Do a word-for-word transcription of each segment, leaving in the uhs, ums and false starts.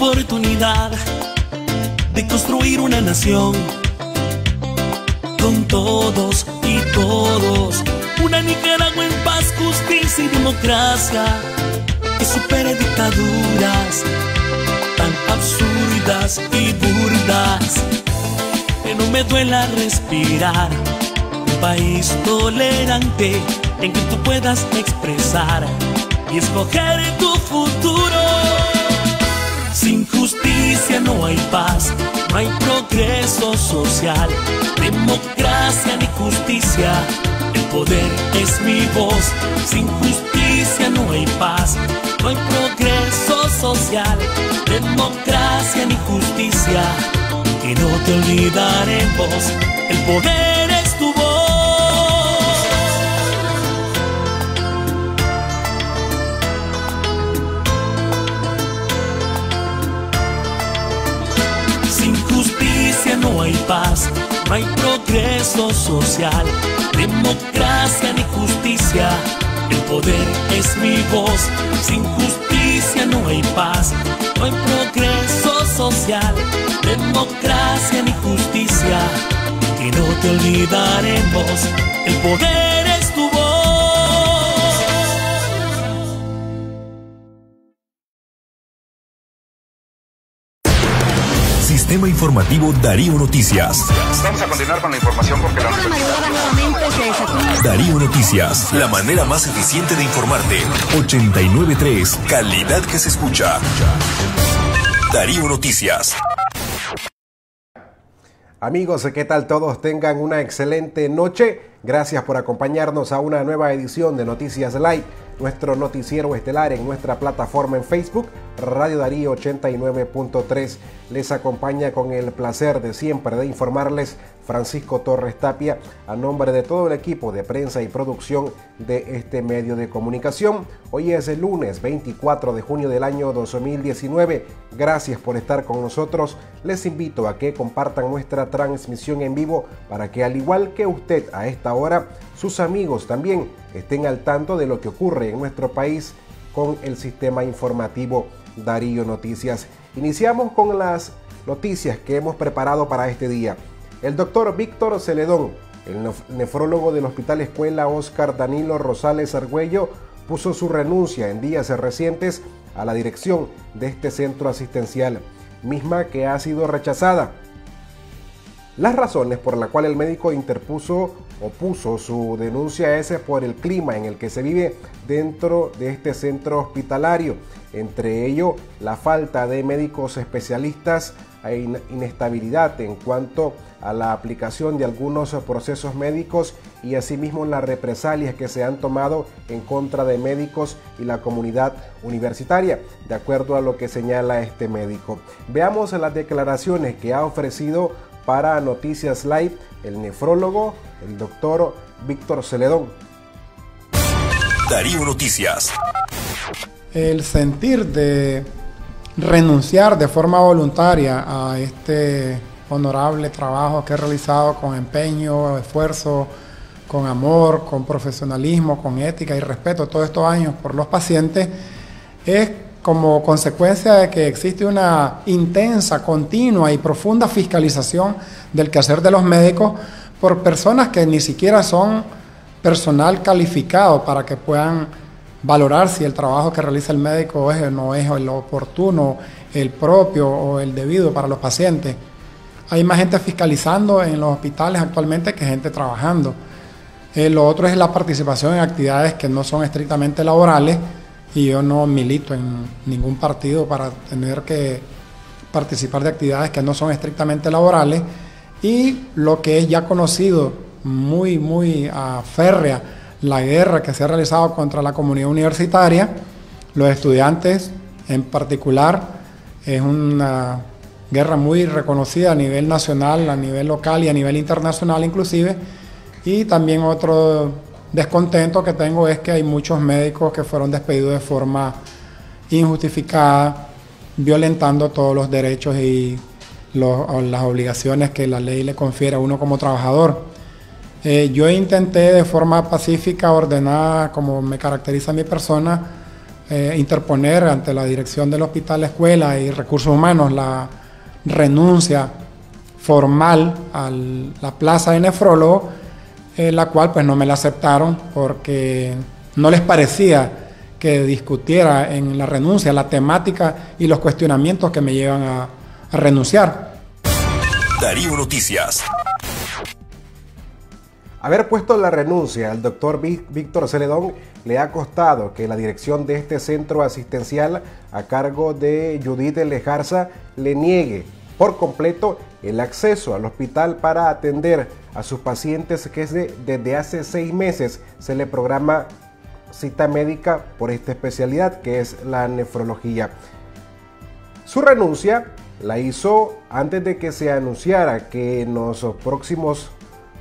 oportunidad de construir una nación con todos y todos. Una Nicaragua en paz, justicia y democracia que supere dictaduras tan absurdas y burdas que no me duela respirar. Un país tolerante en que tú puedas expresar y escoger tu futuro. Sin justicia no hay paz, no hay progreso social, democracia ni justicia, el poder es mi voz. Sin justicia no hay paz, no hay progreso social, democracia ni justicia, y no te olvidaremos, el poder es tu voz. No hay paz, no hay progreso social, democracia ni justicia, el poder es mi voz. Sin justicia no hay paz, no hay progreso social, democracia ni justicia, que no te olvidaremos, el poder es tu voz. Sistema informativo Darío Noticias. Vamos a continuar con la información porque la... Darío Noticias, la manera más eficiente de informarte. ochenta y nueve punto tres, calidad que se escucha. Darío Noticias. Amigos, ¿qué tal todos? Tengan una excelente noche. Gracias por acompañarnos a una nueva edición de Noticias Live, nuestro noticiero estelar en nuestra plataforma en Facebook, Radio Darío ochenta y nueve punto tres. Les acompaña con el placer de siempre de informarles Francisco Torres Tapia, a nombre de todo el equipo de prensa y producción de este medio de comunicación. Hoy es el lunes veinticuatro de junio del año dos mil diecinueve. Gracias por estar con nosotros. Les invito a que compartan nuestra transmisión en vivo para que, al igual que usted a esta hora, sus amigos también estén al tanto de lo que ocurre en nuestro país con el sistema informativo Darío Noticias. Iniciamos con las noticias que hemos preparado para este día. El doctor Víctor Celedón, el nefrólogo del Hospital Escuela Oscar Danilo Rosales Argüello, puso su renuncia en días recientes a la dirección de este centro asistencial, misma que ha sido rechazada. Las razones por las cuales el médico interpuso o puso su denuncia es por el clima en el que se vive dentro de este centro hospitalario, entre ello la falta de médicos especialistas, hay inestabilidad en cuanto a la aplicación de algunos procesos médicos y asimismo las represalias que se han tomado en contra de médicos y la comunidad universitaria, de acuerdo a lo que señala este médico. Veamos las declaraciones que ha ofrecido para Noticias Live el nefrólogo, el doctor Víctor Celedón. Darío Noticias. El sentir de renunciar de forma voluntaria a este honorable trabajo que he realizado con empeño, esfuerzo, con amor, con profesionalismo, con ética y respeto todos estos años por los pacientes, es como consecuencia de que existe una intensa, continua y profunda fiscalización del quehacer de los médicos por personas que ni siquiera son personal calificado para que puedan valorar si el trabajo que realiza el médico es o no es el oportuno, el propio o el debido para los pacientes. Hay más gente fiscalizando en los hospitales actualmente que gente trabajando. Eh, lo otro es la participación en actividades que no son estrictamente laborales, y yo no milito en ningún partido para tener que participar de actividades que no son estrictamente laborales, y lo que es ya conocido, muy, muy uh, férrea, la guerra que se ha realizado contra la comunidad universitaria, los estudiantes en particular, es una guerra muy reconocida a nivel nacional, a nivel local y a nivel internacional inclusive. Y también otro descontento que tengo es que hay muchos médicos que fueron despedidos de forma injustificada, violentando todos los derechos y los, las obligaciones que la ley le confiere a uno como trabajador. Eh, yo intenté de forma pacífica, ordenada, como me caracteriza mi persona, eh, interponer ante la dirección del Hospital Escuela y Recursos Humanos la renuncia formal a la plaza de nefrólogo, eh, la cual pues no me la aceptaron porque no les parecía que discutiera en la renuncia la temática y los cuestionamientos que me llevan a, a renunciar. Darío Noticias. Haber puesto la renuncia al doctor Víctor Celedón le ha costado que la dirección de este centro asistencial a cargo de Judith Lejarza le niegue por completo el acceso al hospital para atender a sus pacientes que desde hace seis meses se le programa cita médica por esta especialidad que es la nefrología. Su renuncia la hizo antes de que se anunciara que en los próximos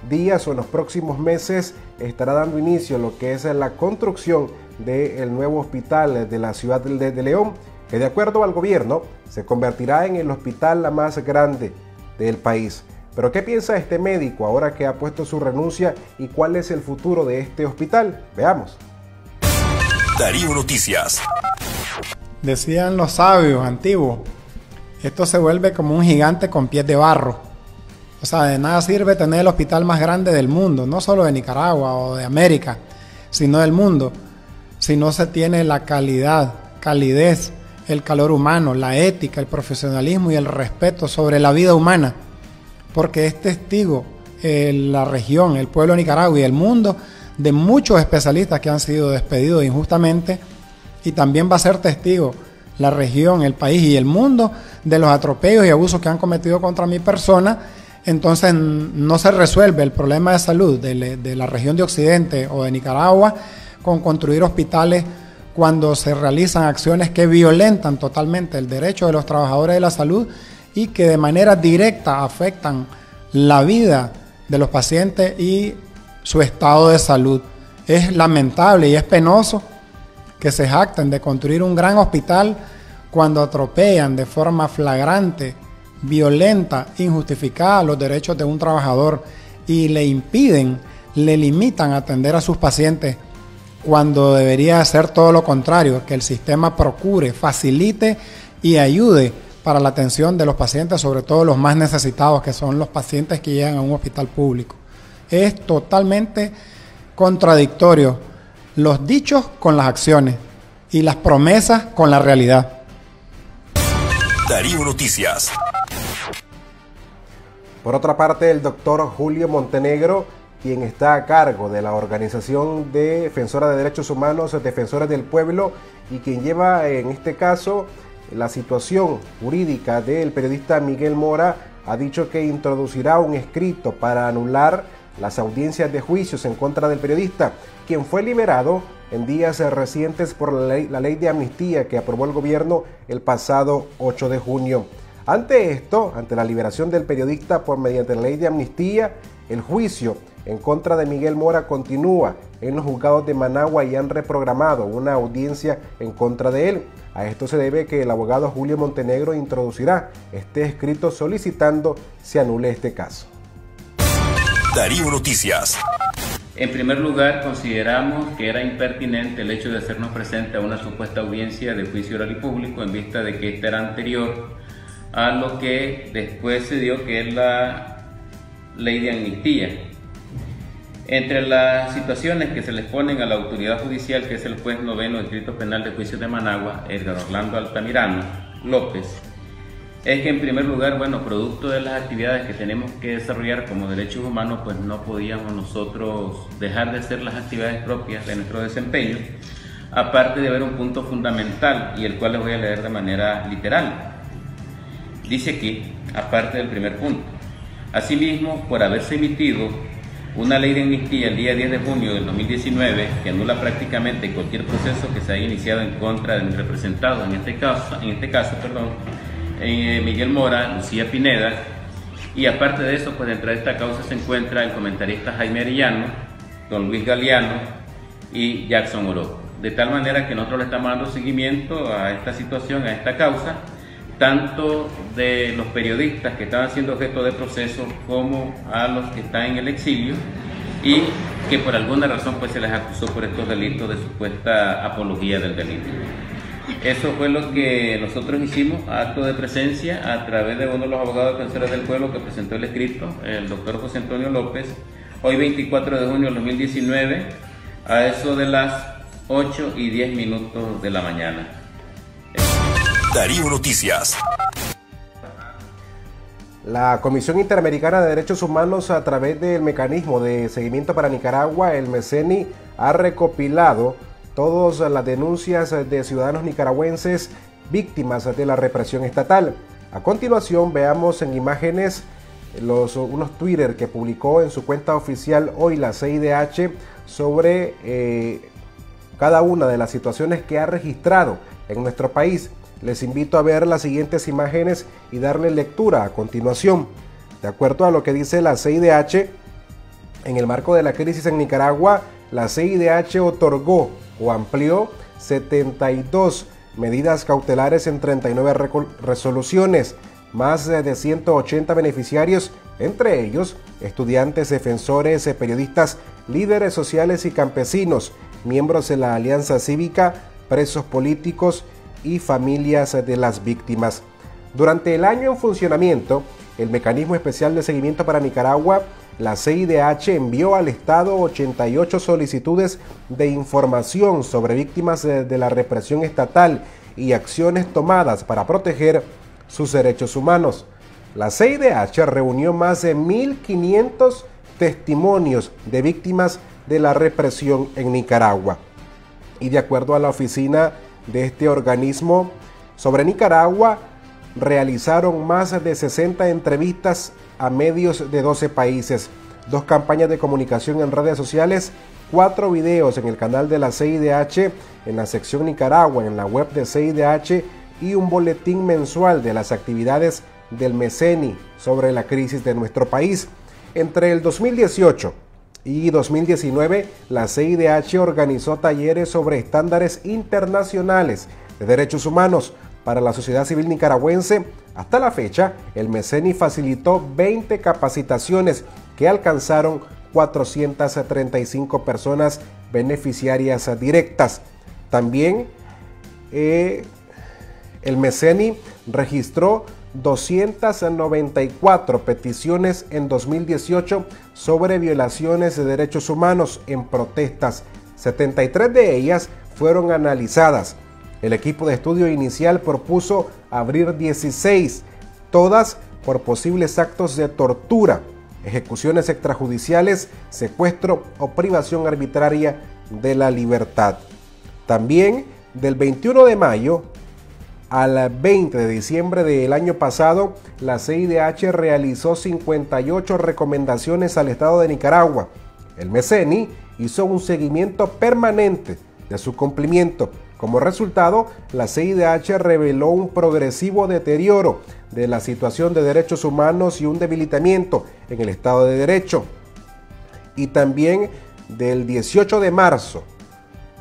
días o en los próximos meses estará dando inicio a lo que es la construcción del nuevo hospital de la ciudad de León, que de acuerdo al gobierno se convertirá en el hospital más grande del país. Pero ¿qué piensa este médico ahora que ha puesto su renuncia y cuál es el futuro de este hospital? Veamos. Darío Noticias. Decían los sabios antiguos, esto se vuelve como un gigante con pies de barro. O sea, de nada sirve tener el hospital más grande del mundo, no solo de Nicaragua o de América, sino del mundo, si no se tiene la calidad, calidez, el calor humano, la ética, el profesionalismo y el respeto sobre la vida humana, porque es testigo eh, la región, el pueblo de Nicaragua y el mundo de muchos especialistas que han sido despedidos injustamente, y también va a ser testigo la región, el país y el mundo de los atropellos y abusos que han cometido contra mi persona. Entonces no se resuelve el problema de salud de, de la región de Occidente o de Nicaragua con construir hospitales cuando se realizan acciones que violentan totalmente el derecho de los trabajadores de la salud y que de manera directa afectan la vida de los pacientes y su estado de salud. Es lamentable y es penoso que se jacten de construir un gran hospital cuando atropellan de forma flagrante, violenta, injustificada los derechos de un trabajador y le impiden, le limitan a atender a sus pacientes cuando debería ser todo lo contrario, que el sistema procure, facilite y ayude para la atención de los pacientes, sobre todo los más necesitados, que son los pacientes que llegan a un hospital público. Es totalmente contradictorio los dichos con las acciones y las promesas con la realidad. Darío Noticias. Por otra parte, el doctor Julio Montenegro, quien está a cargo de la Organización Defensora de Derechos Humanos, Defensores del Pueblo, y quien lleva en este caso la situación jurídica del periodista Miguel Mora, ha dicho que introducirá un escrito para anular las audiencias de juicios en contra del periodista, quien fue liberado en días recientes por la ley, la ley de amnistía que aprobó el gobierno el pasado ocho de junio. Ante esto, ante la liberación del periodista por mediante la ley de amnistía, el juicio en contra de Miguel Mora continúa en los juzgados de Managua y han reprogramado una audiencia en contra de él. A esto se debe que el abogado Julio Montenegro introducirá este escrito solicitando se anule este caso. Darío Noticias. En primer lugar, consideramos que era impertinente el hecho de hacernos presente a una supuesta audiencia de juicio oral y público en vista de que esta era anterior a lo que después se dio, que es la ley de amnistía. Entre las situaciones que se les ponen a la autoridad judicial, que es el juez noveno del Distrito Penal de Juicios de Managua, Edgar Orlando Altamirano López, es que en primer lugar, bueno, producto de las actividades que tenemos que desarrollar como derechos humanos, pues no podíamos nosotros dejar de hacer las actividades propias de nuestro desempeño, aparte de haber un punto fundamental, y el cual les voy a leer de manera literal. Dice aquí, aparte del primer punto, asimismo, por haberse emitido una ley de amnistía el día diez de junio del dos mil diecinueve, que anula prácticamente cualquier proceso que se haya iniciado en contra de mi representado, en este caso, en este caso perdón, eh, Miguel Mora, Lucía Pineda, y aparte de eso, pues dentro de esta causa se encuentra el comentarista Jaime Arellano, don Luis Galeano y Jackson Orozco. De tal manera que nosotros le estamos dando seguimiento a esta situación, a esta causa, tanto de los periodistas que estaban siendo objeto de proceso como a los que están en el exilio, y que por alguna razón pues se les acusó por estos delitos de supuesta apología del delito. Eso fue lo que nosotros hicimos, acto de presencia, a través de uno de los abogados defensores del pueblo que presentó el escrito, el doctor José Antonio López, hoy veinticuatro de junio del dos mil diecinueve, a eso de las ocho y diez minutos de la mañana. Darío Noticias. La Comisión Interamericana de Derechos Humanos, a través del Mecanismo de Seguimiento para Nicaragua, el MECENI, ha recopilado todas las denuncias de ciudadanos nicaragüenses víctimas de la represión estatal. A continuación veamos en imágenes los, unos Twitter que publicó en su cuenta oficial hoy la C I D H sobre eh, cada una de las situaciones que ha registrado en nuestro país. Les invito a ver las siguientes imágenes y darle lectura a continuación. De acuerdo a lo que dice la C I D H, en el marco de la crisis en Nicaragua, la C I D H otorgó o amplió setenta y dos medidas cautelares en treinta y nueve resoluciones, más de ciento ochenta beneficiarios, entre ellos estudiantes, defensores, periodistas, líderes sociales y campesinos, miembros de la Alianza Cívica, presos políticos y familias de las víctimas. Durante el año en funcionamiento, el Mecanismo Especial de Seguimiento para Nicaragua, la C I D H envió al Estado ochenta y ocho solicitudes de información sobre víctimas de la represión estatal y acciones tomadas para proteger sus derechos humanos. La C I D H reunió más de mil quinientos testimonios de víctimas de la represión en Nicaragua. Y de acuerdo a la oficina de este organismo sobre Nicaragua, realizaron más de sesenta entrevistas a medios de doce países, dos campañas de comunicación en redes sociales, cuatro videos en el canal de la C I D H, en la sección Nicaragua, en la web de C I D H y un boletín mensual de las actividades del MECENI sobre la crisis de nuestro país. Entre el dos mil dieciocho y dos mil diecinueve, la C I D H organizó talleres sobre estándares internacionales de derechos humanos para la sociedad civil nicaragüense. Hasta la fecha, el MECENI facilitó veinte capacitaciones que alcanzaron cuatrocientas treinta y cinco personas beneficiarias directas. También eh, el MECENI registró doscientas noventa y cuatro peticiones en dos mil dieciocho sobre violaciones de derechos humanos en protestas. setenta y tres de ellas fueron analizadas. El equipo de estudio inicial propuso abrir dieciséis, todas por posibles actos de tortura, ejecuciones extrajudiciales, secuestro o privación arbitraria de la libertad. También, del veintiuno de mayo al veinte de diciembre del año pasado, la C I D H realizó cincuenta y ocho recomendaciones al Estado de Nicaragua. El MECENI hizo un seguimiento permanente de su cumplimiento. Como resultado, la C I D H reveló un progresivo deterioro de la situación de derechos humanos y un debilitamiento en el Estado de Derecho. Y también del dieciocho de marzo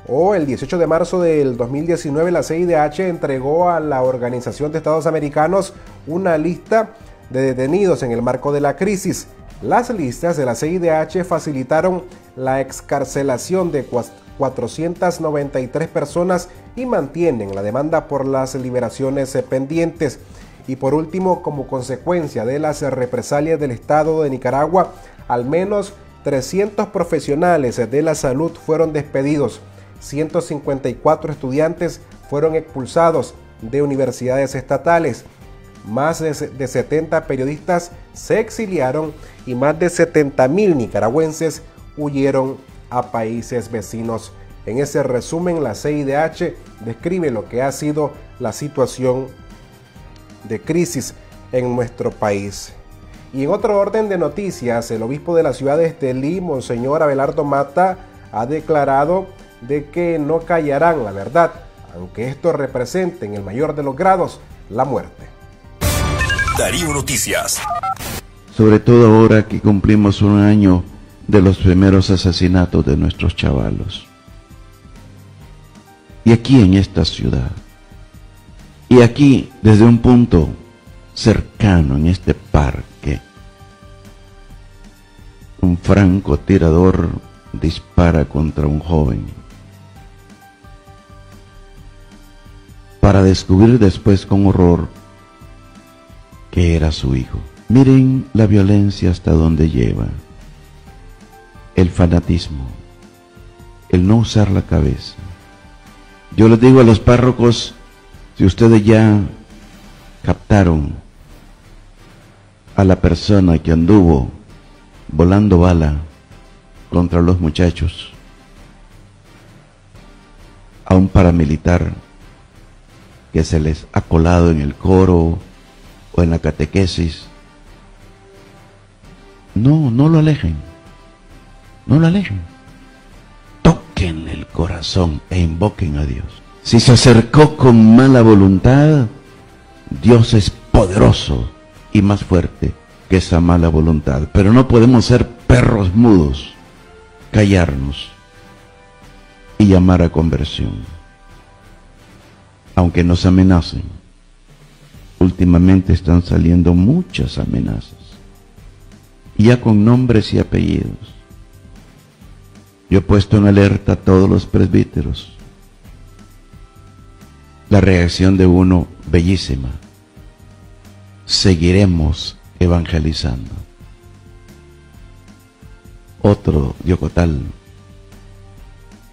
o el dieciocho de marzo del dos mil diecinueve, la C I D H entregó a la Organización de Estados Americanos una lista de detenidos en el marco de la crisis. Las listas de la C I D H facilitaron la excarcelación de cuatrocientas noventa y tres personas y mantienen la demanda por las liberaciones pendientes. Y por último, como consecuencia de las represalias del Estado de Nicaragua, al menos trescientos profesionales de la salud fueron despedidos, ciento cincuenta y cuatro estudiantes fueron expulsados de universidades estatales, más de setenta periodistas se exiliaron y más de setenta mil nicaragüenses huyeron a países vecinos. En ese resumen, la C I D H describe lo que ha sido la situación de crisis en nuestro país. Y en otro orden de noticias, el obispo de la ciudad de Estelí, Monseñor Abelardo Mata, ha declarado de que no callarán la verdad, aunque esto represente en el mayor de los grados la muerte. Darío Noticias. Sobre todo ahora que cumplimos un año de los primeros asesinatos de nuestros chavalos. Y aquí en esta ciudad, y aquí desde un punto cercano en este parque, un francotirador dispara contra un joven, para descubrir después con horror que era su hijo. Miren la violencia hasta dónde lleva, el fanatismo, el no usar la cabeza. Yo les digo a los párrocos, si ustedes ya captaron a la persona que anduvo volando bala contra los muchachos, a un paramilitar que se les ha colado en el coro o en la catequesis, no, no lo alejen, no lo alejen, tóquenle el corazón e invoquen a Dios. Si se acercó con mala voluntad, Dios es poderoso y más fuerte que esa mala voluntad, pero no podemos ser perros mudos, callarnos y llamar a conversión, aunque nos amenacen. Últimamente están saliendo muchas amenazas, ya con nombres y apellidos. Yo he puesto en alerta a todos los presbíteros. La reacción de uno, bellísima: seguiremos evangelizando. Otro diocotal: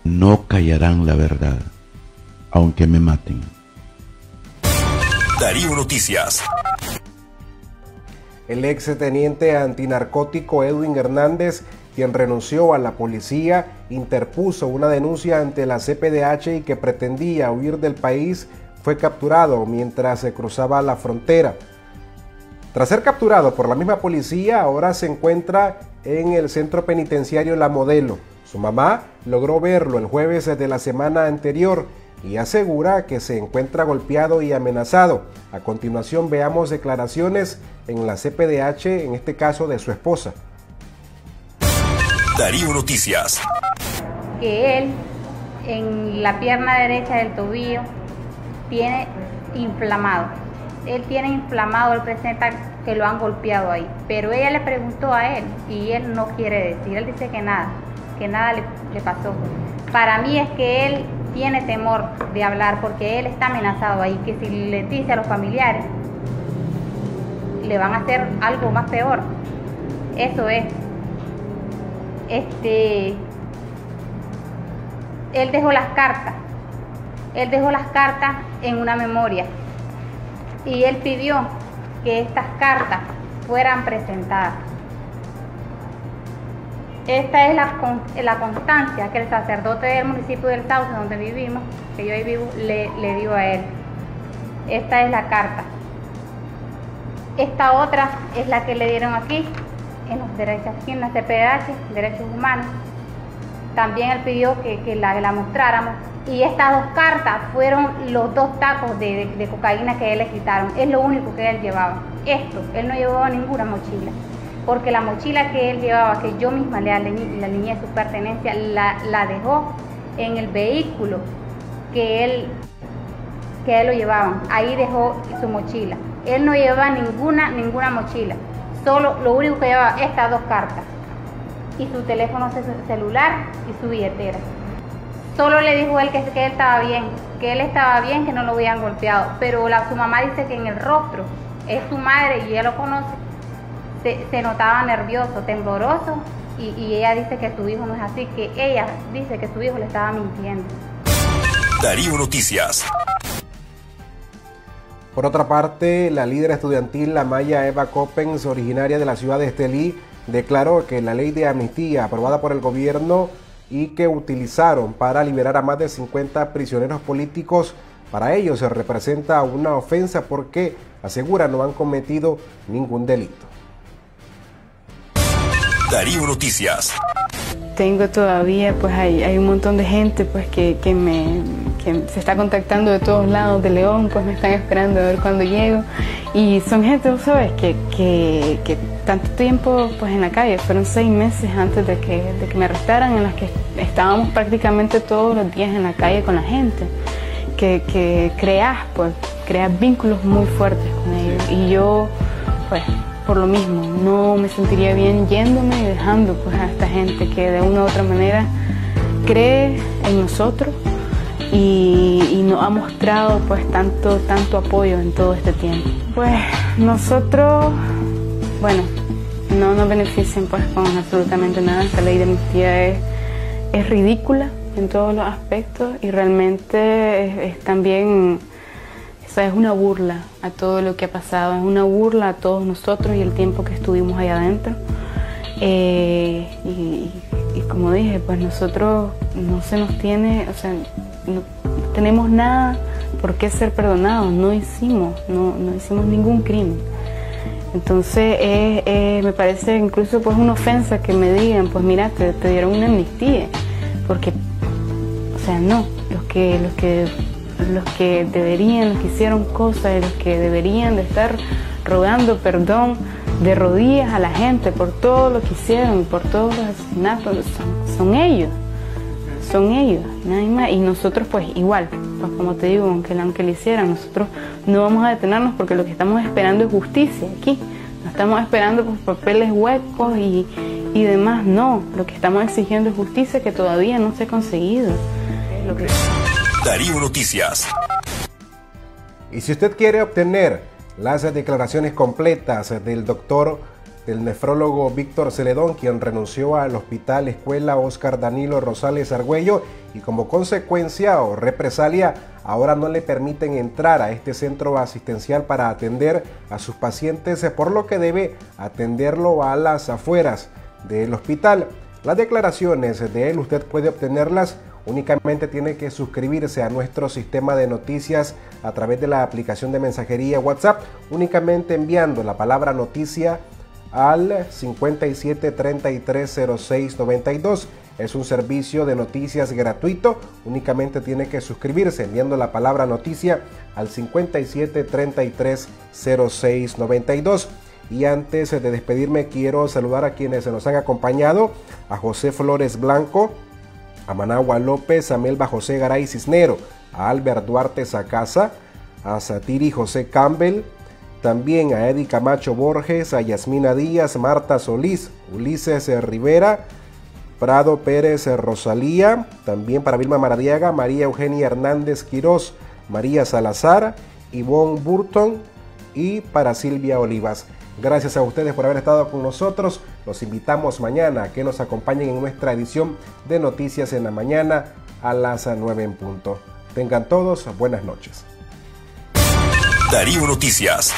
no callarán la verdad, aunque me maten. Darío Noticias. El exteniente antinarcótico Edwin Hernández, quien renunció a la policía, interpuso una denuncia ante la C P D H y que pretendía huir del país, fue capturado mientras se cruzaba la frontera. Tras ser capturado por la misma policía, ahora se encuentra en el centro penitenciario La Modelo. Su mamá logró verlo el jueves de la semana anterior y asegura que se encuentra golpeado y amenazado. A continuación veamos declaraciones en la C P D H, en este caso de su esposa. Darío Noticias. Que él, en la pierna derecha del tobillo, tiene inflamado. Él tiene inflamado, él presenta que lo han golpeado ahí, pero ella le preguntó a él y él no quiere decir, él dice que nada, que nada le, le pasó. Para mí es que él tiene temor de hablar porque él está amenazado ahí, que si le dice a los familiares le van a hacer algo más peor. Eso es. Este, él dejó las cartas, él dejó las cartas en una memoria. Y él pidió que estas cartas fueran presentadas. Esta es la, la constancia que el sacerdote del municipio del Sauce, donde vivimos, que yo ahí vivo, le, le dio a él. Esta es la carta. Esta otra es la que le dieron aquí, en los derechos, aquí en la C P D H, Derechos Humanos. También él pidió que, que la, la mostráramos. Y estas dos cartas fueron los dos tacos de, de, de cocaína que él le quitaron. Es lo único que él llevaba. Esto, él no llevaba ninguna mochila. Porque la mochila que él llevaba, que yo misma le alineé su pertenencia, la, la dejó en el vehículo que él, que él lo llevaba. Ahí dejó su mochila. Él no llevaba ninguna, ninguna mochila. Solo lo único que llevaba, estas dos cartas. Y su teléfono celular y su billetera. Solo le dijo él que, que él estaba bien, que él estaba bien, que no lo habían golpeado. Pero la, su mamá dice que en el rostro, es su madre y ella lo conoce, se, se notaba nervioso, tembloroso, y, y ella dice que su hijo no es así, que ella dice que su hijo le estaba mintiendo. Darío Noticias. Por otra parte, la líder estudiantil Amaya Eva Coppens, originaria de la ciudad de Estelí, declaró que la ley de amnistía aprobada por el gobierno y que utilizaron para liberar a más de cincuenta prisioneros políticos, para ellos se representa una ofensa porque, asegura, no han cometido ningún delito. Darío Noticias. Tengo todavía, pues hay, hay un montón de gente pues que, que me que se está contactando de todos lados de León, pues me están esperando a ver cuándo llego. Y son gente, tú sabes, que, que, que tanto tiempo pues en la calle, fueron seis meses antes de que, de que me arrestaran, en las que estábamos prácticamente todos los días en la calle con la gente, que, que creas, pues, creas vínculos muy fuertes con ellos. Y yo, pues, por lo mismo. No me sentiría bien yéndome y dejando pues a esta gente que de una u otra manera cree en nosotros y, y nos ha mostrado pues tanto, tanto apoyo en todo este tiempo. Pues nosotros, bueno, no nos benefician pues con absolutamente nada. Esta ley de amnistía es, es ridícula en todos los aspectos y realmente es, es también, o sea, es una burla a todo lo que ha pasado, es una burla a todos nosotros y el tiempo que estuvimos allá adentro. Eh, y, y como dije, pues nosotros no se nos tiene, o sea, no tenemos nada por qué ser perdonados, no hicimos, no, no hicimos ningún crimen. Entonces eh, eh, me parece incluso pues una ofensa que me digan, pues mira, te, te dieron una amnistía, porque, o sea, no, los que, los que, los que deberían, los que hicieron cosas, los que deberían de estar rogando perdón de rodillas a la gente por todo lo que hicieron, por todos los asesinatos, son, son ellos, son ellos, nadie más. Y nosotros pues igual, pues como te digo, aunque, aunque lo hicieran, nosotros no vamos a detenernos porque lo que estamos esperando es justicia aquí, no estamos esperando pues, papeles huecos y, y demás, no, lo que estamos exigiendo es justicia que todavía no se ha conseguido. Lo que... Darío Noticias. Y si usted quiere obtener las declaraciones completas del doctor, del nefrólogo Víctor Celedón, quien renunció al Hospital Escuela Oscar Danilo Rosales Argüello y como consecuencia o represalia ahora no le permiten entrar a este centro asistencial para atender a sus pacientes, por lo que debe atenderlo a las afueras del hospital. Las declaraciones de él usted puede obtenerlas, únicamente tiene que suscribirse a nuestro sistema de noticias a través de la aplicación de mensajería WhatsApp, únicamente enviando la palabra noticia al cincuenta y siete, treinta y tres, cero seis, noventa y dos. Es un servicio de noticias gratuito, únicamente tiene que suscribirse enviando la palabra noticia al cincuenta y siete, treinta y tres, cero seis, noventa y dos. Y antes de despedirme quiero saludar a quienes nos han acompañado: a José Flores Blanco, a Managua López, a Melba José Garay Cisnero, a Albert Duarte Sacasa, a Satiri José Campbell, también a Eddie Camacho Borges, a Yasmina Díaz, Marta Solís, Ulises Rivera, Prado Pérez Rosalía, también para Vilma Maradiaga, María Eugenia Hernández Quirós, María Salazar, Ivonne Burton y para Silvia Olivas. Gracias a ustedes por haber estado con nosotros. Los invitamos mañana a que nos acompañen en nuestra edición de Noticias en la Mañana a las nueve en punto. Tengan todos buenas noches. Darío Noticias.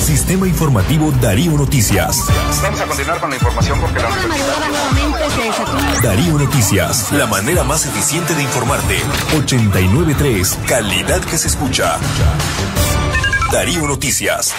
Sistema informativo Darío Noticias. Vamos a continuar con la información porque la no Darío Noticias, la manera más eficiente de informarte. ochenta y nueve punto tres, calidad que se escucha. Darío Noticias.